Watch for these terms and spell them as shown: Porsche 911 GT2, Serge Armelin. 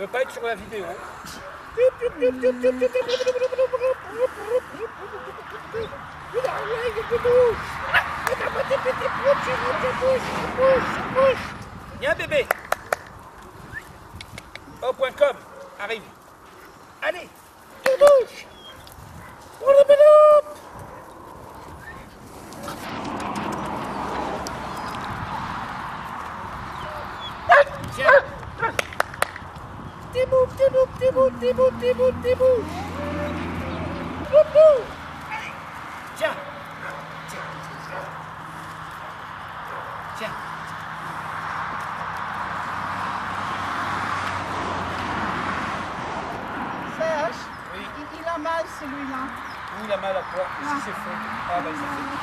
ne pas être sur la vidéo. Viens bébé. O.com arrive. Allez. Touche. Pour le bébé. Tibou. Boubou. Tiens. Tiens. Serge, oui. Il a mal celui-là. Oui, il a mal à quoi? Qu'est-ce que c'est faux? Ah ben c'est faux.